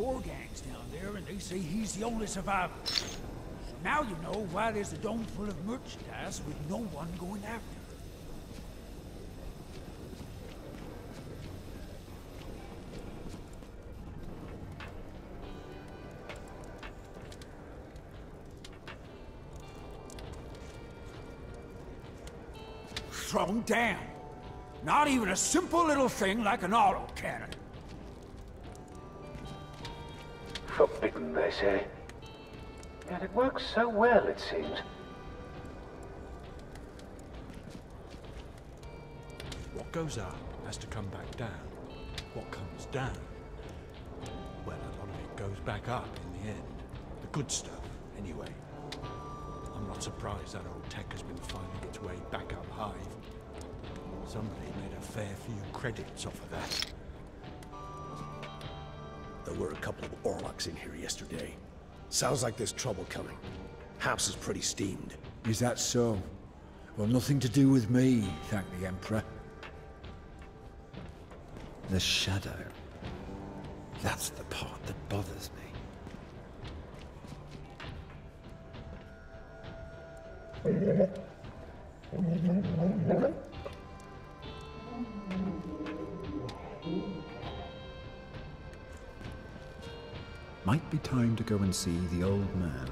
4 gangs down there, and they say he's the only survivor. So now you know why there's a dome full of merchandise with no one going after it. Thrown down. Not even a simple little thing like an auto cannon. Forbidden, they say. Yet it works so well, it seems. What goes up has to come back down. What comes down, well, a lot of it goes back up in the end. The good stuff, anyway. I'm not surprised that old tech has been finding its way back up Hive. Somebody made a fair few credits off of that. There were a couple of Orlocks in here yesterday. Sounds like there's trouble coming. House is pretty steamed. Is that so? Well, nothing to do with me, thank the Emperor. The shadow. That's the part that bothers me. Might be time to go and see the old man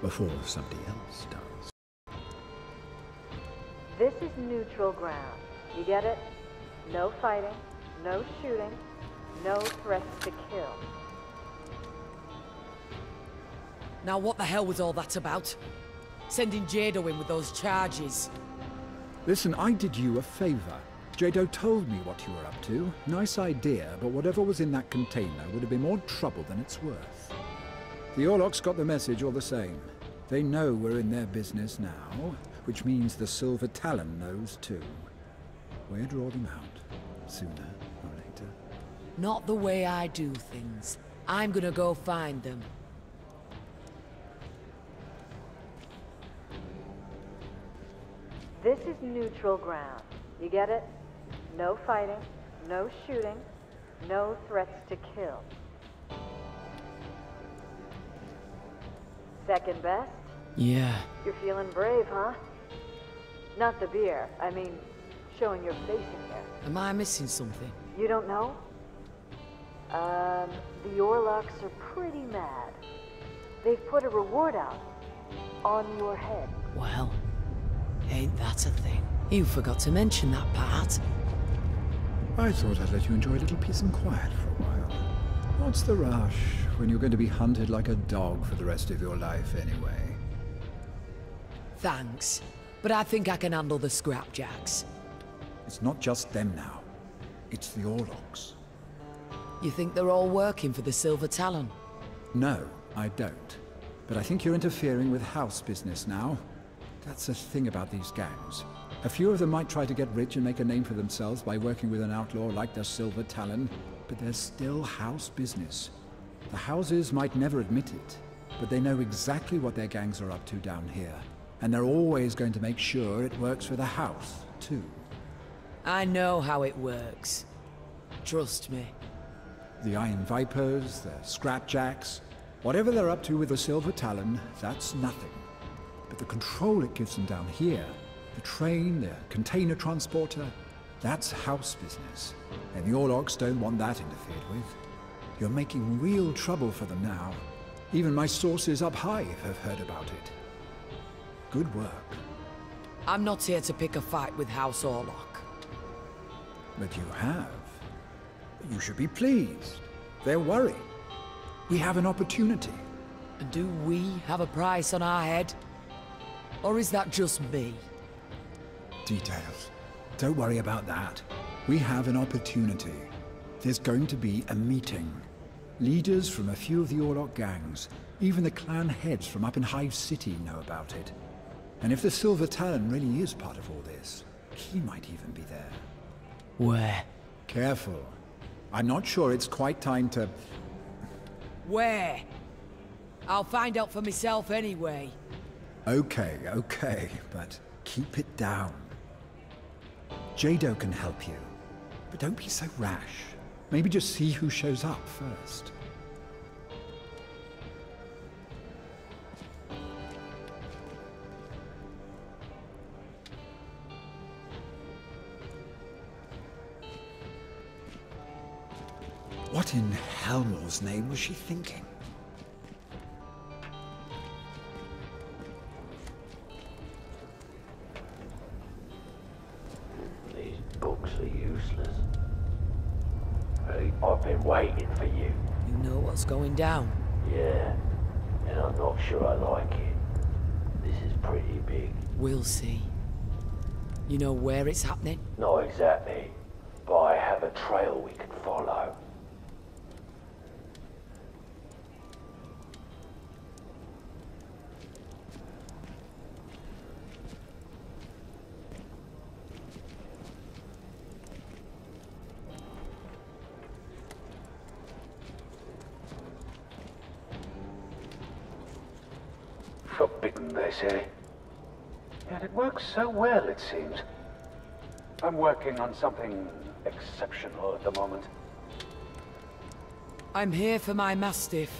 before somebody else does. This is neutral ground. You get it? No fighting, no shooting, no threats to kill. Now what the hell was all that about? Sending Jado in with those charges. Listen, I did you a favor. Jado told me what you were up to. Nice idea, but whatever was in that container would have been more trouble than it's worth. The Orlocks got the message all the same. They know we're in their business now, which means the Silver Talon knows too. We'll draw them out, sooner or later. Not the way I do things. I'm gonna go find them. This is neutral ground. You get it? No fighting, no shooting, no threats to kill. Second best? Yeah. You're feeling brave, huh? Not the beer. I mean, showing your face in here. Am I missing something? You don't know? The Orlocks are pretty mad. They've put a reward out on your head. Well. Ain't that a thing? You forgot to mention that part. I thought I'd let you enjoy a little peace and quiet for a while. What's the rush when you're going to be hunted like a dog for the rest of your life anyway? Thanks, but I think I can handle the Scrapjacks. It's not just them now. It's the Orlocks. You think they're all working for the Silver Talon? No, I don't. But I think you're interfering with house business now. That's the thing about these gangs. A few of them might try to get rich and make a name for themselves by working with an outlaw like the Silver Talon, but there's still house business. The houses might never admit it, but they know exactly what their gangs are up to down here, and they're always going to make sure it works for the house, too. I know how it works. Trust me. The Iron Vipers, the Scrapjacks, whatever they're up to with the Silver Talon, that's nothing. But the control it gives them down here, the train, the container transporter, that's house business. And the Orlocks don't want that interfered with. You're making real trouble for them now. Even my sources up Hive have heard about it. Good work. I'm not here to pick a fight with House Orlok. But you have. You should be pleased. They're worried. We have an opportunity. And do we have a price on our head? Or is that just me? Details. Don't worry about that. We have an opportunity. There's going to be a meeting. Leaders from a few of the Orlok gangs, even the clan heads from up in Hive City know about it. And if the Silver Talon really is part of all this, he might even be there. Where? Careful. I'm not sure it's quite time to... Where? I'll find out for myself anyway. Okay, okay, but keep it down. Jado can help you, but don't be so rash. Maybe just see who shows up first. What in Halmor's name was she thinking? These books are useless. Hey, I've been waiting for you. You know what's going down? Yeah, and I'm not sure I like it. This is pretty big. We'll see. You know where it's happening? Not exactly, but I have a trail we can follow. Forbidden, they say. Yet it works so well, it seems. I'm working on something exceptional at the moment. I'm here for my Mastiff.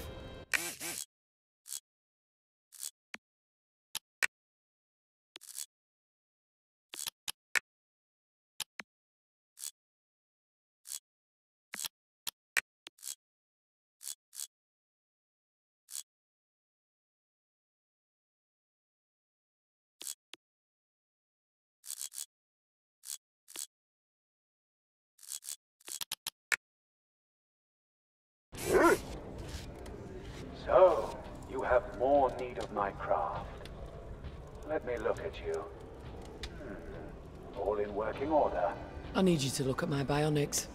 So, you have more need of my craft. Let me look at you. All in working order. I need you to look at my bionics.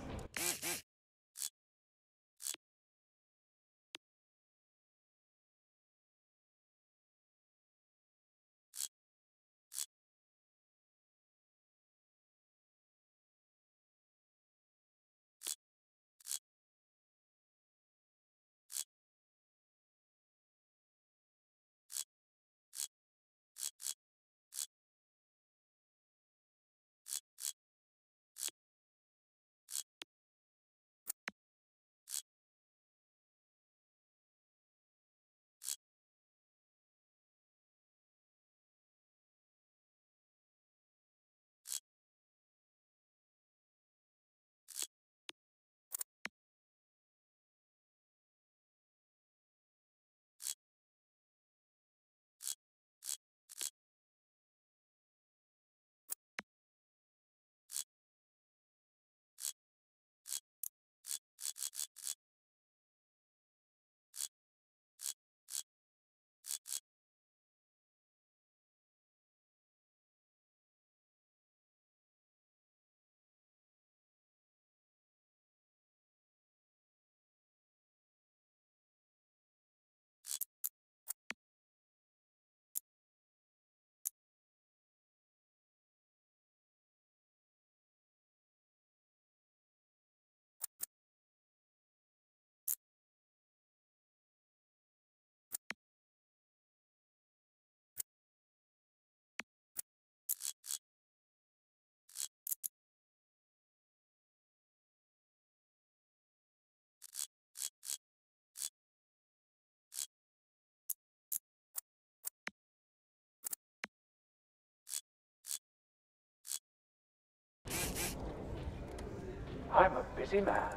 I'm a busy man.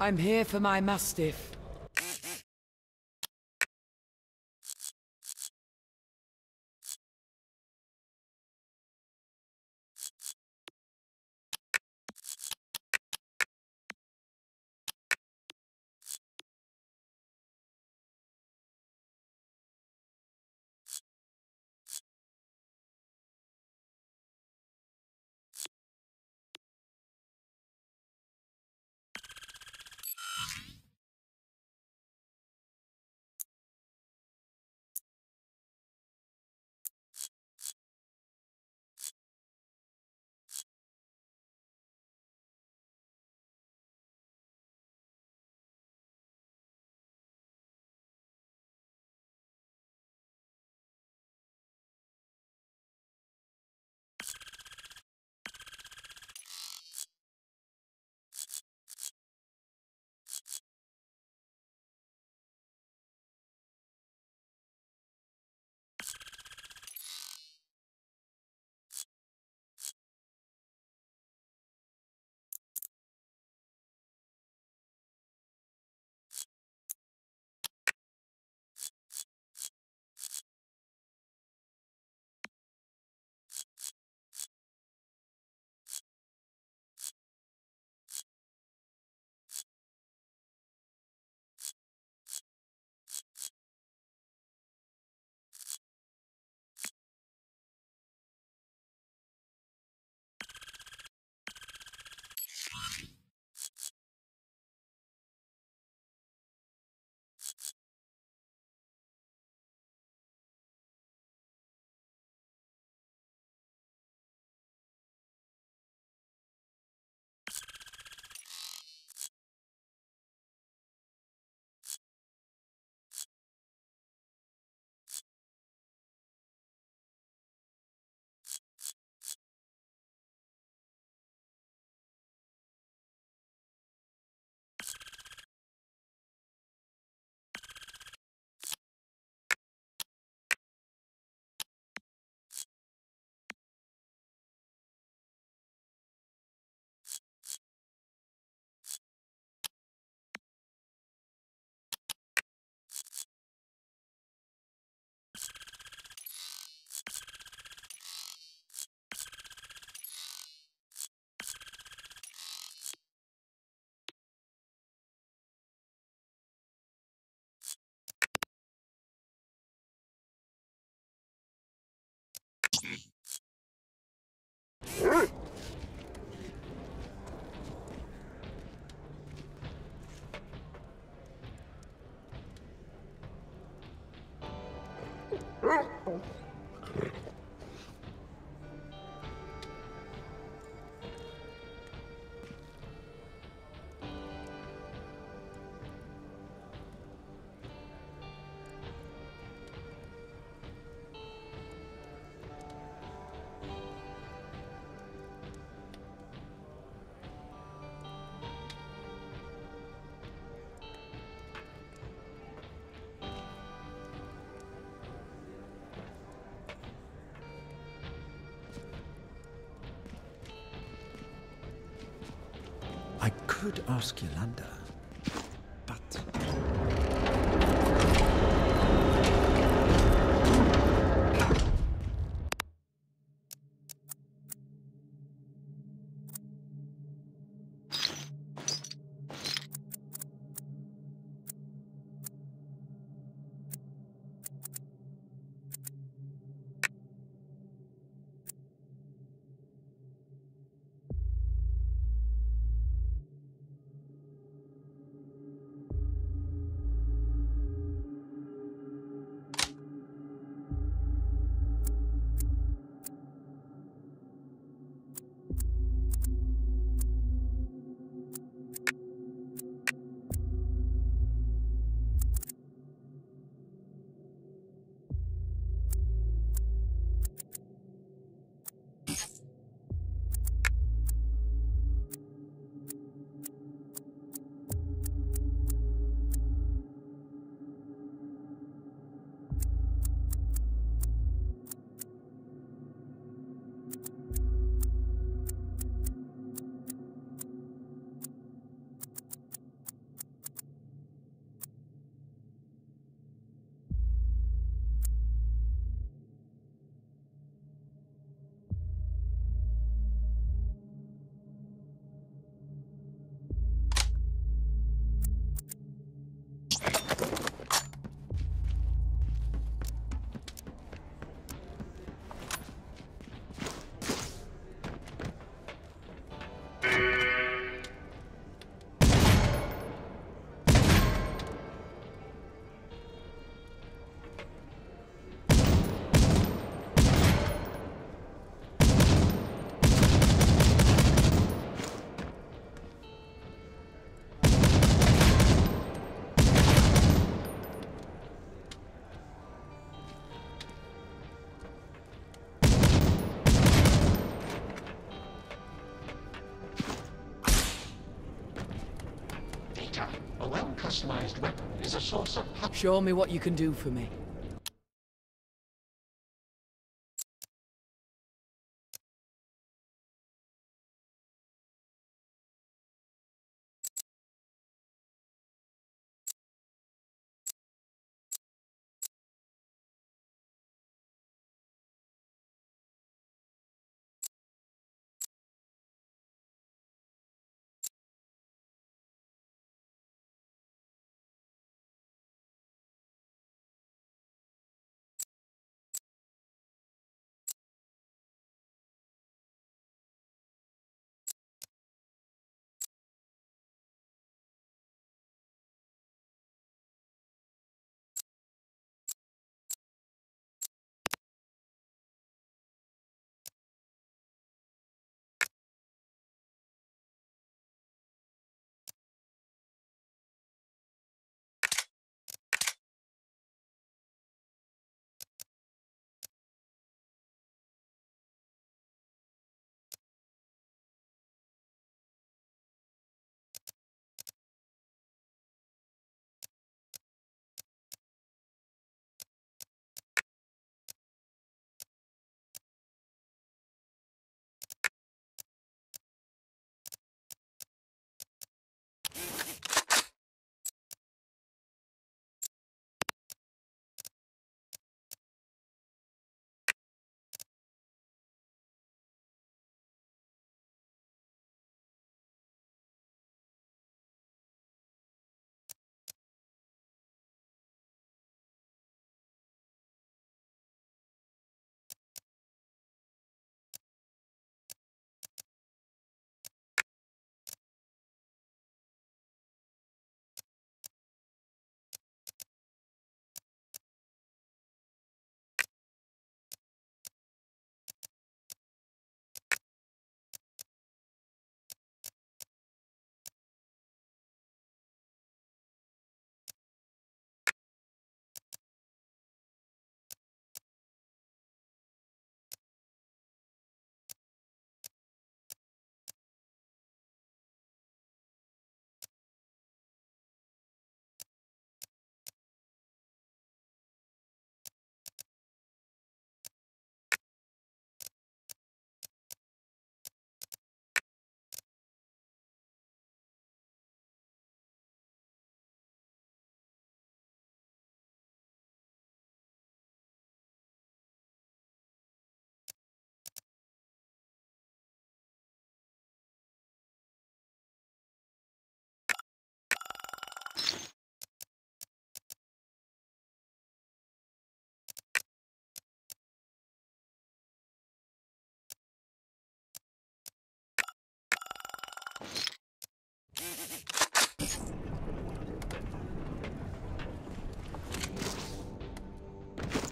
I'm here for my Mastiff. I could ask Yolanda, but... Show me what you can do for me.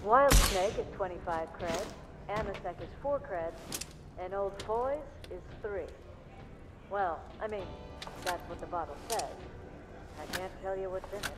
Wild Snake is 25 creds, Amasek is 4 creds, and Old Foy's is 3. Well, I mean, that's what the bottle says. I can't tell you what's in it.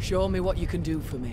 Show me what you can do for me.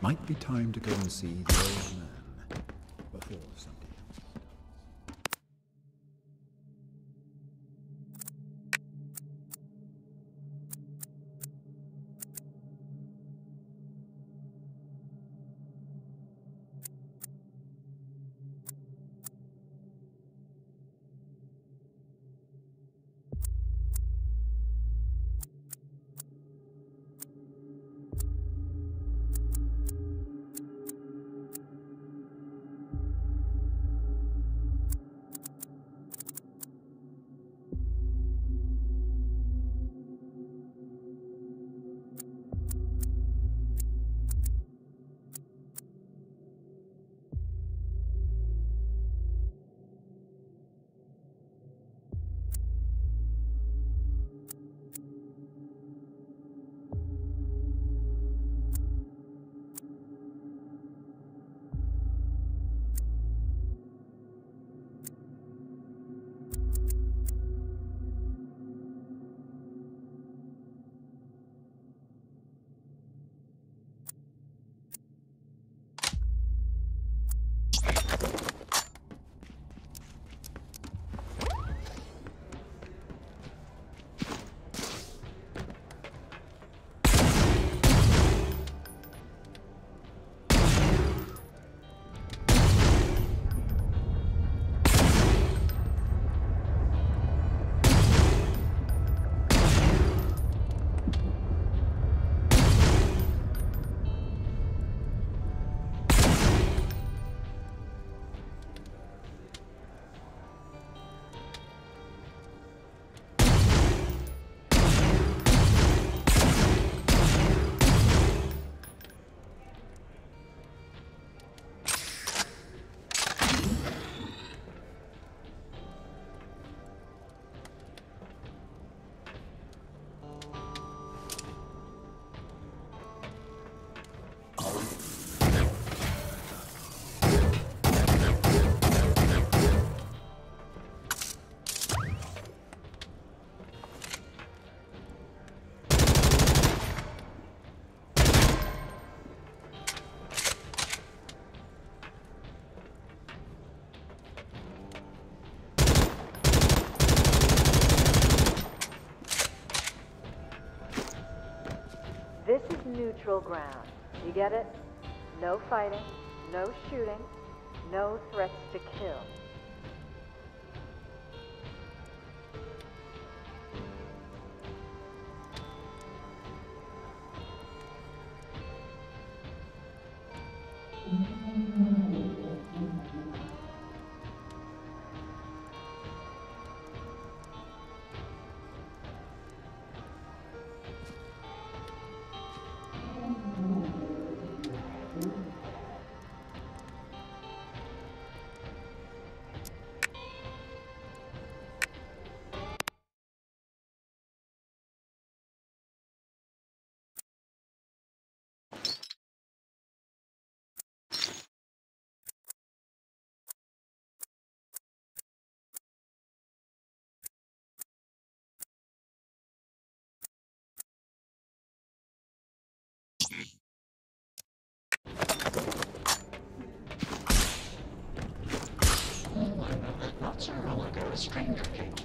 Might be time to go and see the old man before something else. Neutral ground. You get it? No fighting, no shooting, no threats to kill.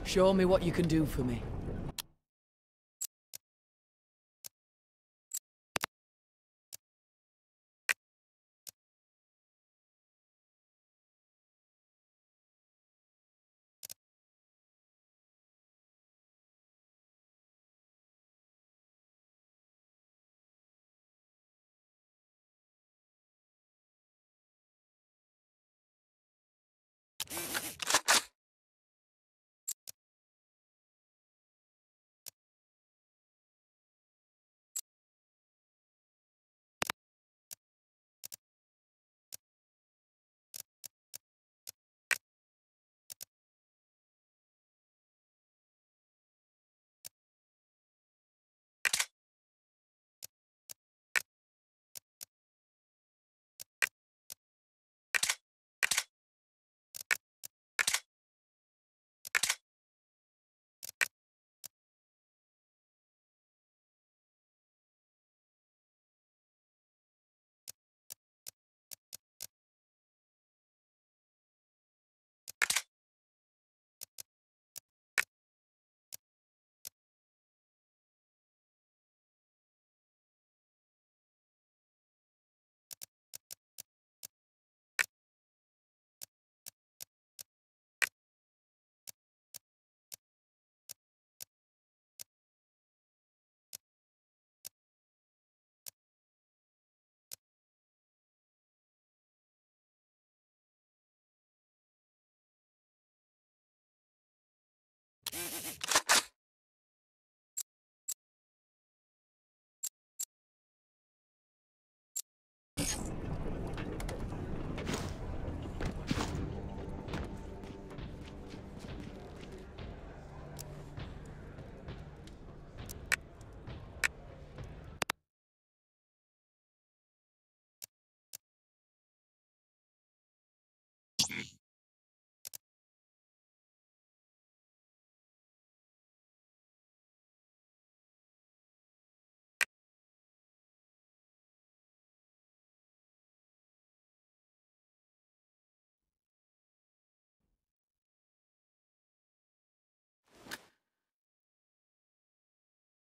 Show me what you can do for me.